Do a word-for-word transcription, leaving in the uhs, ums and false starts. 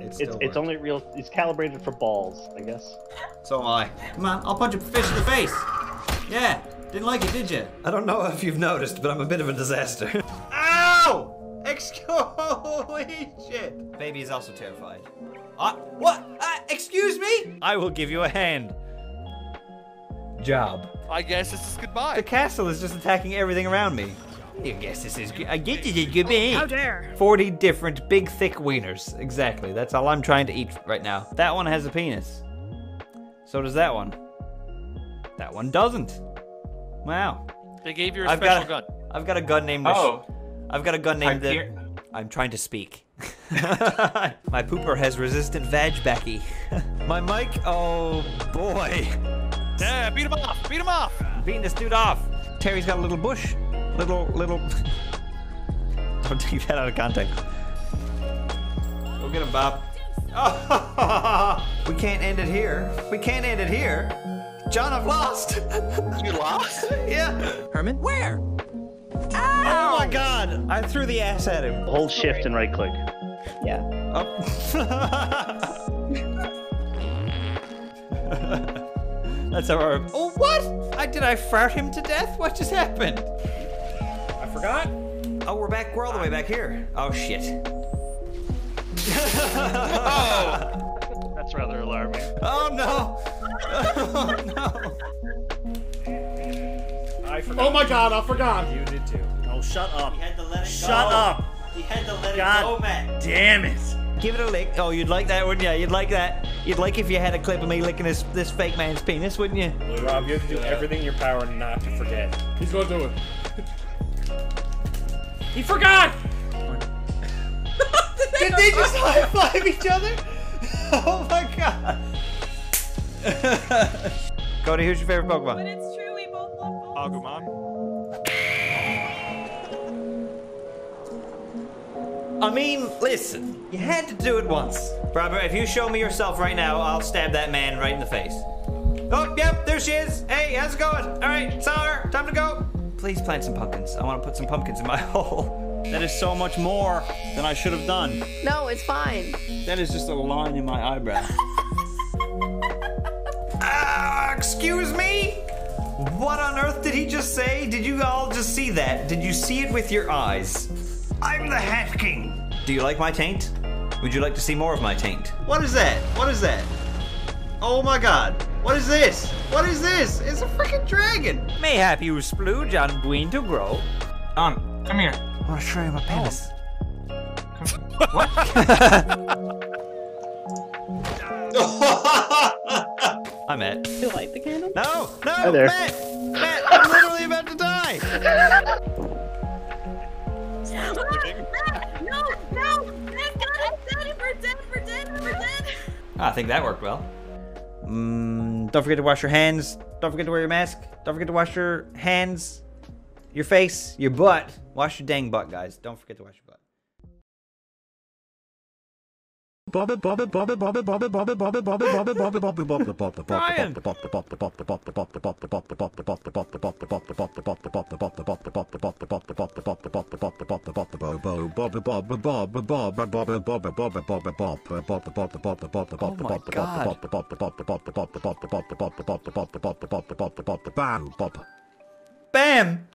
It's it's, it's only real. It's calibrated for balls, I guess. So am I. Come on, I'll punch a fish in the face. Yeah, didn't like it, did you? I don't know if you've noticed, but I'm a bit of a disaster. Ow! Excuse holy shit! Baby is also terrified. Uh, what? Uh, excuse me? I will give you a hand. Job. I guess this is goodbye. The castle is just attacking everything around me. I guess this is good. I guess this is good. How dare! forty different big thick wieners. Exactly. That's all I'm trying to eat right now. That one has a penis. So does that one. That one doesn't. Wow. They gave you a I've special got a, gun. I've got a gun named. Oh. I've got a gun named. I'm, the, here. I'm trying to speak. My pooper has resistant vag-backy. My mic. Oh boy. Yeah, beat him off. Beat him off. Beating this dude off. Terry's got a little bush. Little, little. Don't take that out of context. Go get him, Bob. Oh. We can't end it here. We can't end it here. John, I've lost. You lost? Yeah. Herman? Where? Ow! Oh my god! I threw the ass at him. Hold shift and right click. Yeah. Oh. That's our. Oh, what? I, did I fart him to death? What just happened? Forgot? Oh, we're back. We're all the way back here. Oh, shit. Oh! That's rather alarming. Oh, no! Oh, no! I forgot. Oh, my God, I forgot. You did, too. Oh, shut up. He had to let it shut go. Shut up. He had to let God it go, man. Damn it. Give it a lick. Oh, you'd like that, wouldn't you? You'd like that. You'd like if you had a clip of me licking this, this fake man's penis, wouldn't you? Rob, you have to do everything in your power not to forget. He's going to do it. He forgot! Did they just high-five each other? Oh my god. Cody, who's your favorite Pokemon? But it's true, we both love Pokemon. Agumon. I mean, listen. You had to do it once. Robert, if you show me yourself right now, I'll stab that man right in the face. Oh, yep, there she is. Hey, how's it going? All right, saw her. Time to go. Please plant some pumpkins. I want to put some pumpkins in my hole. That is so much more than I should have done. No, it's fine. That is just a line in my eyebrow. Ah, uh, excuse me? What on earth did he just say? Did you all just see that? Did you see it with your eyes? I'm the Hat King. Do you like my taint? Would you like to see more of my taint? What is that? What is that? Oh my god. What is this? What is this? It's a freaking dragon! Mayhap you splooge on Green to grow. Um, come here. I want to show you my penis. Oh. What? Hi, Matt. Do you light the candle? No, no, hi there. Matt! Matt, I'm literally about to die! No, no! Matt got us dead! We're dead, we're dead, we're dead! I think that worked well. Mm, don't forget to wash your hands. Don't forget to wear your mask. Don't forget to wash your hands, your face, your butt. Wash your dang butt, guys. Don't forget to wash your butt. Bobba bobba bobba bobba bobba bobba bobba bobba bobba bobba bobba bobba bobba bobba bobba bobba bobba. Bam!